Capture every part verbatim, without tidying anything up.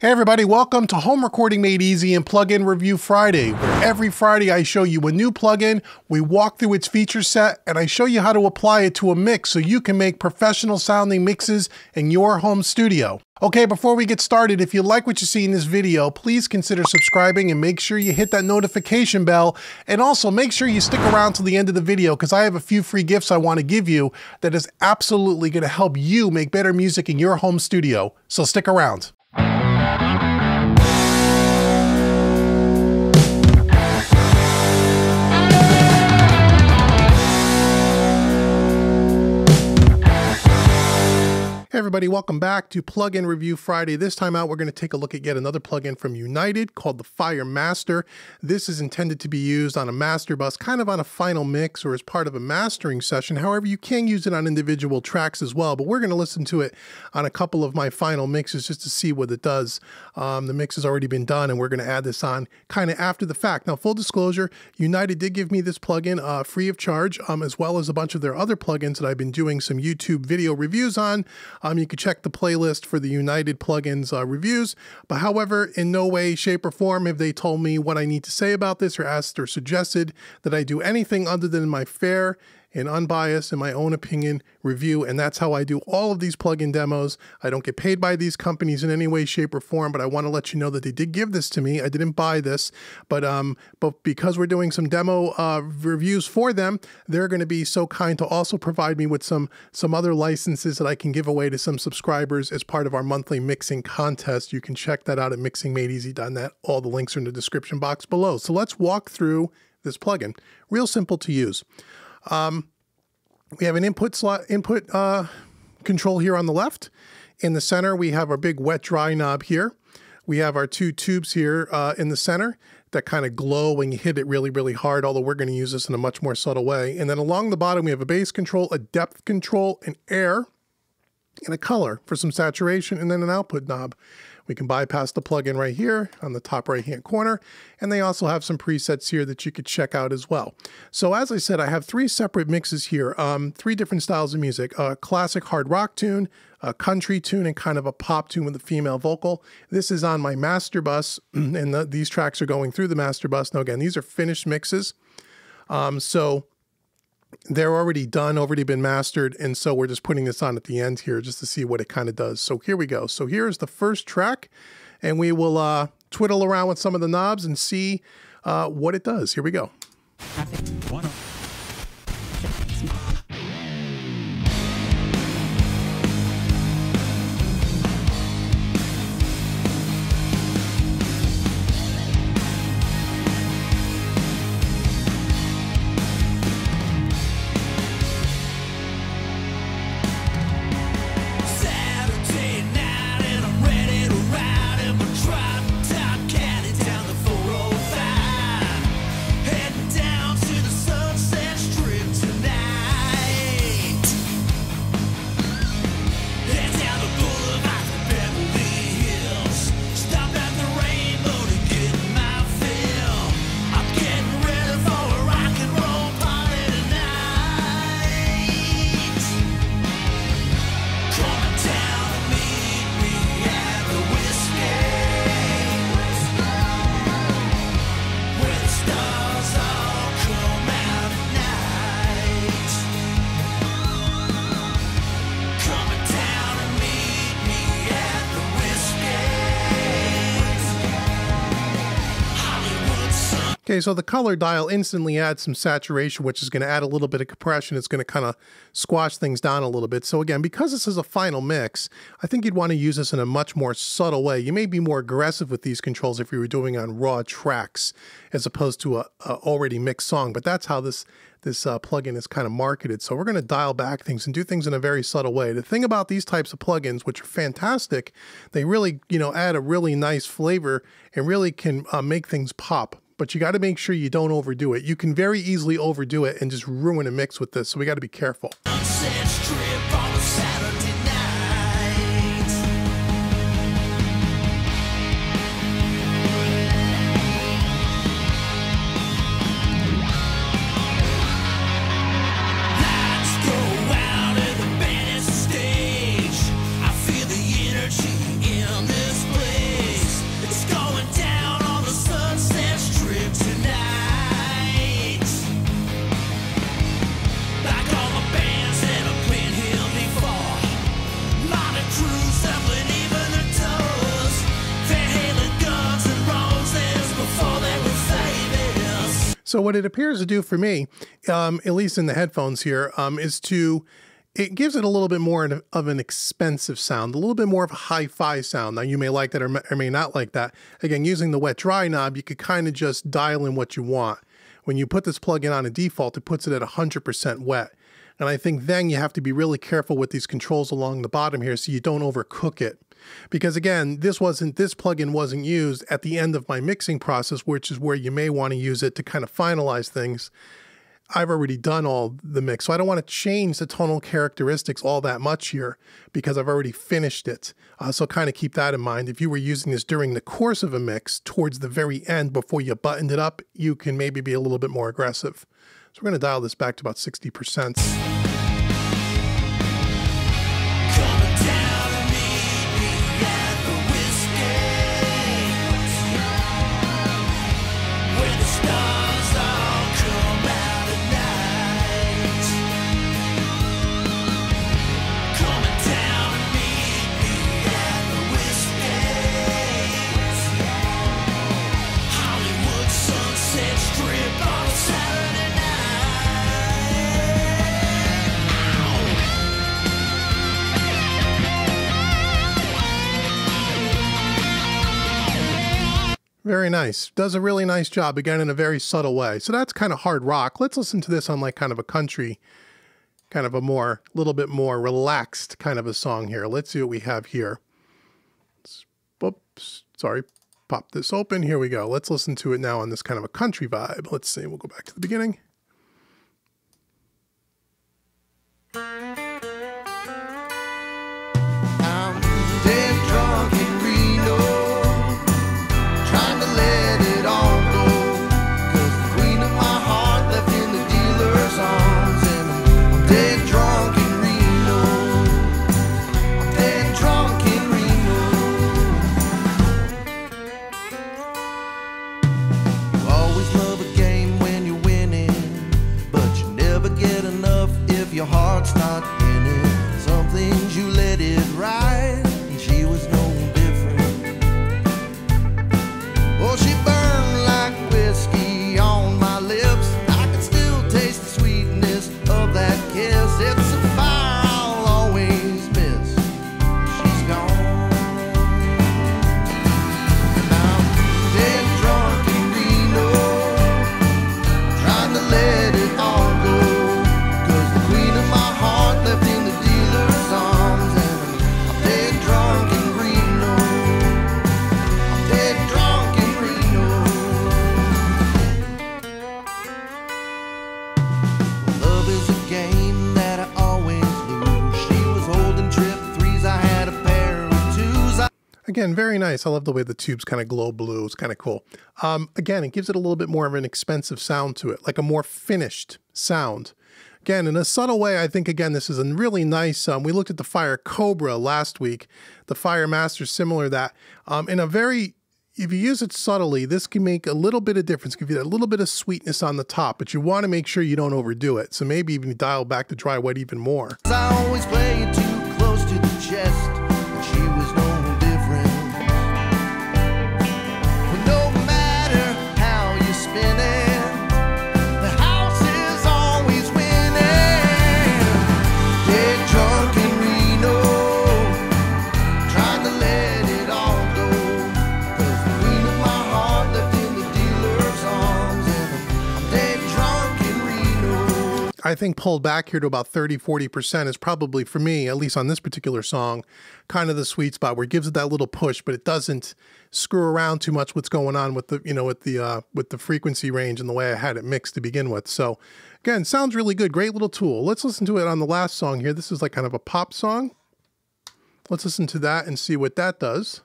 Hey everybody, welcome to Home Recording Made Easy and Plugin Review Friday, where every Friday I show you a new plugin, we walk through its feature set, and I show you how to apply it to a mix so you can make professional sounding mixes in your home studio. Okay, before we get started, if you like what you see in this video, please consider subscribing and make sure you hit that notification bell. And also make sure you stick around till the end of the video because I have a few free gifts I want to give you that is absolutely going to help you make better music in your home studio. So stick around. Everybody, welcome back to Plugin Review Friday. This time out, we're going to take a look at yet another plugin from United called the Fire Master. This is intended to be used on a master bus, kind of on a final mix or as part of a mastering session. However, you can use it on individual tracks as well, but we're going to listen to it on a couple of my final mixes just to see what it does. Um, the mix has already been done and we're going to add this on kind of after the fact. Now, full disclosure, United did give me this plugin uh, free of charge, um, as well as a bunch of their other plugins that I've been doing some YouTube video reviews on. Um, Um, you can check the playlist for the United Plugins uh, reviews, but however, in no way, shape, or form have they told me what I need to say about this or asked or suggested that I do anything other than my fair and unbiased in my own opinion review. And that's how I do all of these plugin demos. I don't get paid by these companies in any way, shape, or form, but I want to let you know that they did give this to me. I didn't buy this, but um, but because we're doing some demo uh, reviews for them, they're going to be so kind to also provide me with some, some other licenses that I can give away to some subscribers as part of our monthly mixing contest. You can check that out at mixing made easy dot net. All the links are in the description box below. So let's walk through this plugin. Real simple to use. Um, we have an input slot, input uh, control here on the left. In the center, we have our big wet dry knob here. We have our two tubes here uh, in the center that kind of glow when you hit it really, really hard, although we're going to use this in a much more subtle way. And then along the bottom, we have a bass control, a depth control, an air, and a color for some saturation, and then an output knob. We can bypass the plugin right here on the top right-hand corner, and they also have some presets here that you could check out as well. So as I said, I have three separate mixes here, um, three different styles of music, a classic hard rock tune, a country tune, and kind of a pop tune with a female vocal. This is on my master bus, and the, these tracks are going through the master bus. Now again, these are finished mixes, um, so they're already done, already been mastered, and so we're just putting this on at the end here just to see what it kind of does. So here we go. So here's the first track, and we will uh, twiddle around with some of the knobs and see uh, what it does. Here we go. Okay, so the color dial instantly adds some saturation, which is going to add a little bit of compression. It's going to kind of squash things down a little bit. So again, because this is a final mix, I think you'd want to use this in a much more subtle way. You may be more aggressive with these controls if you were doing on raw tracks as opposed to a, a already mixed song, but that's how this this uh, plugin is kind of marketed. So we're going to dial back things and do things in a very subtle way. The thing about these types of plugins, which are fantastic, they really, you know, add a really nice flavor and really can uh, make things pop. But you got to make sure you don't overdo it. You can very easily overdo it and just ruin a mix with this, so we got to be careful. So what it appears to do for me, um, at least in the headphones here, um, is to, it gives it a little bit more of an expensive sound, a little bit more of a hi-fi sound. Now, you may like that or may not like that. Again, using the wet-dry knob, you could kind of just dial in what you want. When you put this plugin on a default, it puts it at one hundred percent wet. And I think then you have to be really careful with these controls along the bottom here so you don't overcook it. Because again, this wasn't this plugin wasn't used at the end of my mixing process, which is where you may want to use it to kind of finalize things. I've already done all the mix, so I don't want to change the tonal characteristics all that much here because I've already finished it. Uh, so kind of keep that in mind. If you were using this during the course of a mix, towards the very end before you buttoned it up, you can maybe be a little bit more aggressive. So we're going to dial this back to about sixty percent. Very nice. Does a really nice job, again, in a very subtle way. So that's kind of hard rock. Let's listen to this on like kind of a country, kind of a more, little bit more relaxed kind of a song here. Let's see what we have here. Oops, sorry, pop this open. Here we go. Let's listen to it now on this kind of a country vibe. Let's see, we'll go back to the beginning. Again, very nice. I love the way the tubes kind of glow blue. It's kind of cool. Um, again, it gives it a little bit more of an expensive sound to it, like a more finished sound. Again, in a subtle way, I think, again, this is a really nice, um, we looked at the Fire Cobra last week, the Fire Master, similar to that. Um, in a very, if you use it subtly, this can make a little bit of difference, give you a little bit of sweetness on the top, but you want to make sure you don't overdo it. So maybe even dial back the dry wet even more. I always play it too close to the chest. I think pulled back here to about thirty, forty percent is probably, for me, at least on this particular song, kind of the sweet spot where it gives it that little push, but it doesn't screw around too much what's going on with the, you know, with the, uh, with the frequency range and the way I had it mixed to begin with. So again, sounds really good. Great little tool. Let's listen to it on the last song here. This is like kind of a pop song. Let's listen to that and see what that does.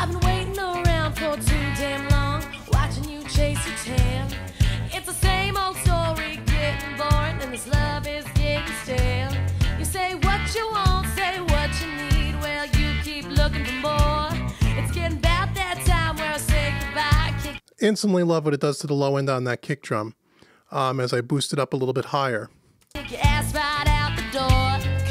I've been waiting around for too damn long, watching you chase your tail. It's the same old story, getting boring, and this love is getting stale. You say what you want, say what you need, well, you keep looking for more. It's getting about that time where I say goodbye. Kick. Instantly love what it does to the low end on that kick drum, um, as I boost it up a little bit higher. Kick your ass right out the door.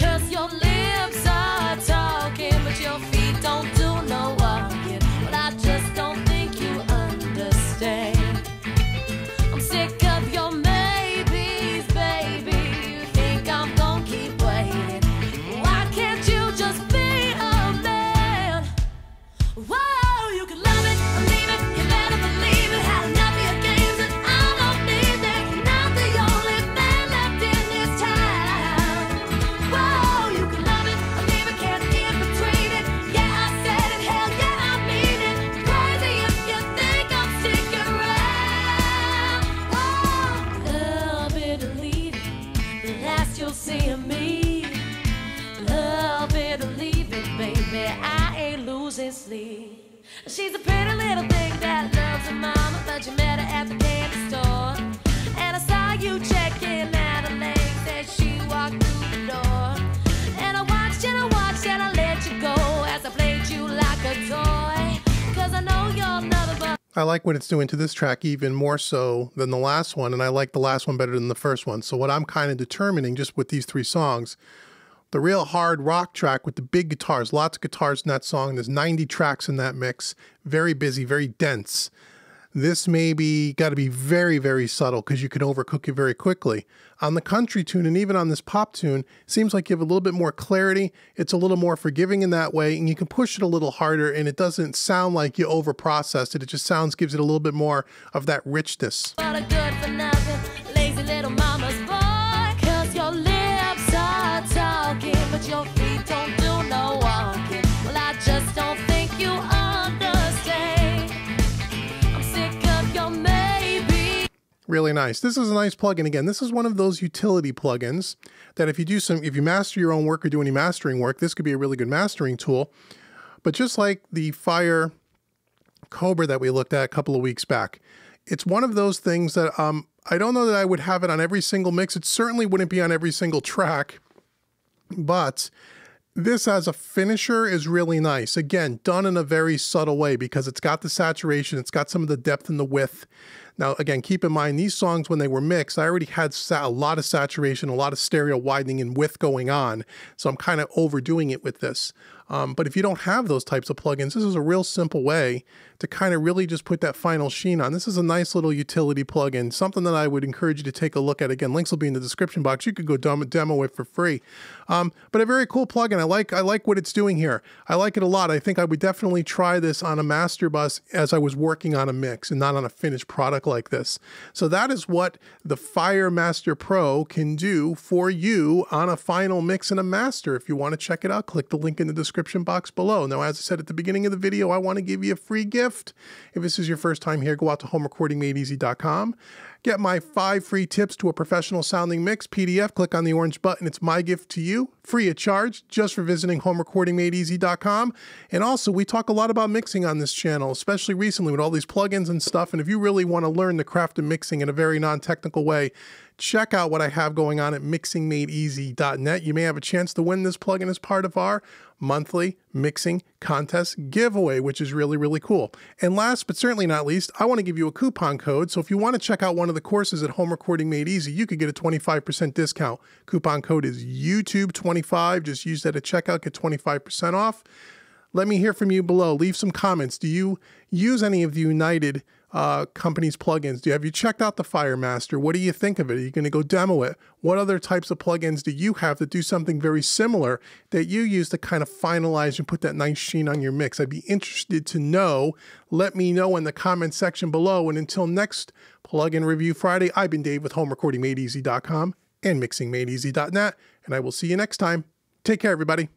She's a pretty little thing that loves her mama, but you met her at the candy store. And I saw you checking out her legs as she walked through the door. And I watched and I watched and I let you go as I played you like a toy. Cause I know you're nothing but... I like what it's doing to this track even more so than the last one, and I like the last one better than the first one. So what I'm kind of determining just with these three songs, the real hard rock track with the big guitars, lots of guitars in that song. There's ninety tracks in that mix. Very busy, very dense. This maybe got to be very, very subtle because you can overcook it very quickly. On the country tune and even on this pop tune, seems like you have a little bit more clarity. It's a little more forgiving in that way, and you can push it a little harder, and it doesn't sound like you overprocessed it. It just sounds, gives it a little bit more of that richness. What a good for nothing, lazy little mama's boy, cause your lips are talking, but your feet don't do no walking. Well, I just don't think you understand. I'm sick of your maybe. Really nice. This is a nice plugin. Again, this is one of those utility plugins that if you do some, if you master your own work or do any mastering work, this could be a really good mastering tool. But just like the Fire Cobra that we looked at a couple of weeks back, it's one of those things that um, I don't know that I would have it on every single mix. It certainly wouldn't be on every single track. But this as a finisher is really nice. Again, done in a very subtle way because it's got the saturation, it's got some of the depth and the width. Now, again, keep in mind, these songs, when they were mixed, I already had a lot of saturation, a lot of stereo widening and width going on. So I'm kind of overdoing it with this. Um, but if you don't have those types of plugins, this is a real simple way to kind of really just put that final sheen on. This is a nice little utility plugin, something that I would encourage you to take a look at. Again, links will be in the description box. You could go demo it for free. Um, but a very cool plugin. I like, I like what it's doing here. I like it a lot. I think I would definitely try this on a master bus as I was working on a mix and not on a finished product like this. So that is what the Fire Master Pro can do for you on a final mix and a master. If you want to check it out, click the link in the description description box below. Now, as I said at the beginning of the video, I want to give you a free gift. If this is your first time here, go out to home recording made easy dot com. Get my five free tips to a professional sounding mix P D F. Click on the orange button. It's my gift to you, free of charge, just for visiting home recording made easy dot com. And also, we talk a lot about mixing on this channel, especially recently with all these plugins and stuff. And if you really want to learn the craft of mixing in a very non-technical way, check out what I have going on at mixing made easy dot net. You may have a chance to win this plugin as part of our monthly mixing contest giveaway, which is really, really cool. And last but certainly not least, I want to give you a coupon code. So if you want to check out one of the courses at Home Recording Made Easy, you could get a twenty-five percent discount. Coupon code is YouTube twenty-five. Just use that at checkout, get twenty-five percent off. Let me hear from you below. Leave some comments. Do you use any of the United uh, companies plugins? Do you, have you checked out the Fire Master? What do you think of it? Are you going to go demo it? What other types of plugins do you have that do something very similar that you use to kind of finalize and put that nice sheen on your mix? I'd be interested to know. Let me know in the comment section below. And until next Plugin Review Friday, I've been Dave with home recording made easy dot com and mixing made easy dot net. And I will see you next time. Take care, everybody.